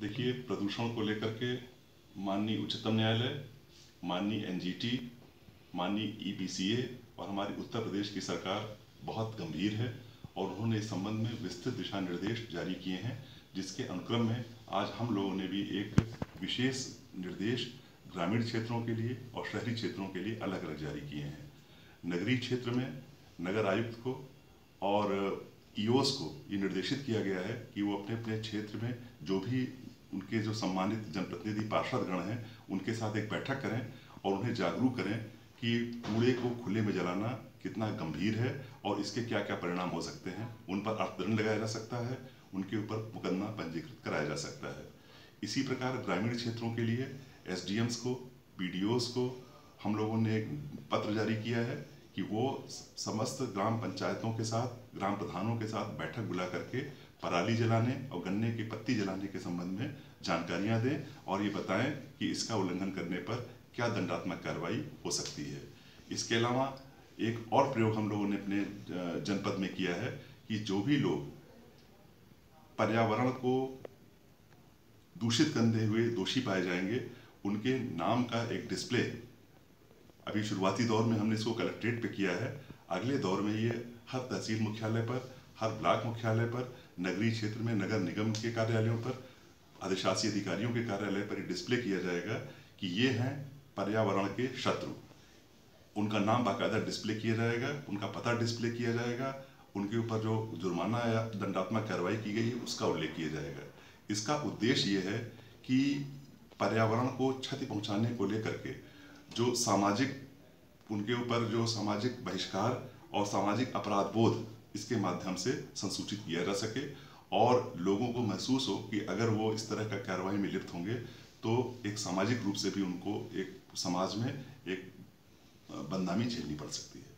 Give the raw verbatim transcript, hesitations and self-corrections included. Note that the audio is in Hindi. देखिए, प्रदूषण को लेकर के माननीय उच्चतम न्यायालय, माननीय एन जी टी, माननीय ईबी सी ए और हमारी उत्तर प्रदेश की सरकार बहुत गंभीर है और उन्होंने इस संबंध में विस्तृत दिशा निर्देश जारी किए हैं, जिसके अनुक्रम में आज हम लोगों ने भी एक विशेष निर्देश ग्रामीण क्षेत्रों के लिए और शहरी क्षेत्रों के लिए अलग अलग जारी किए हैं। नगरीय क्षेत्र में नगर आयुक्त को और ई ओ एस को ये निर्देशित किया गया है कि वो अपने अपने क्षेत्र में जो भी उनके जो सम्मानित जनप्रतिनिधि पार्षदगण हैं उनके साथ एक बैठक करें और उन्हें जागरूक करें कि कूड़े को खुले में जलाना कितना गंभीर है और इसके क्या क्या परिणाम हो सकते हैं। उन पर अर्थदंड लगाया जा सकता है, उनके ऊपर मुकदमा पंजीकृत कराया जा सकता है। इसी प्रकार ग्रामीण क्षेत्रों के लिए एस डी एम्स को, बी डी ओस को हम लोगों ने एक पत्र जारी किया है कि वो समस्त ग्राम पंचायतों के साथ, ग्राम प्रधानों के साथ बैठक बुला करके पराली जलाने और गन्ने की पत्ती जलाने के संबंध में जानकारियां दें और ये बताएं कि इसका उल्लंघन करने पर क्या दंडात्मक कार्रवाई हो सकती है। इसके अलावा एक और प्रयोग हम लोगों ने अपने जनपद में किया है कि जो भी लोग पर्यावरण को दूषित करते हुए दोषी पाए जाएंगे उनके नाम का एक डिस्प्ले अभी शुरुआती दौर में हमने इसको कलेक्ट्रेट पे किया है। अगले दौर में ये हर तहसील मुख्यालय पर, हर ब्लॉक मुख्यालय पर, नगरीय क्षेत्र में नगर निगम के कार्यालयों पर, अधिशासी अधिकारियों के कार्यालय पर ये डिस्प्ले किया जाएगा कि ये हैं पर्यावरण के शत्रु। उनका नाम बाकायदा डिस्प्ले किया जाएगा, उनका पता डिस्प्ले किया जाएगा, उनके ऊपर जो जुर्माना या दंडात्मक कार्रवाई की गई है उसका उल्लेख किया जाएगा। इसका उद्देश्य ये है कि पर्यावरण को क्षति पहुँचाने को लेकर के जो सामाजिक, उनके ऊपर जो सामाजिक बहिष्कार और सामाजिक अपराध बोध इसके माध्यम से संसूचित किया जा सके और लोगों को महसूस हो कि अगर वो इस तरह का कार्रवाई में लिप्त होंगे तो एक सामाजिक रूप से भी उनको एक समाज में एक बदनामी झेलनी पड़ सकती है।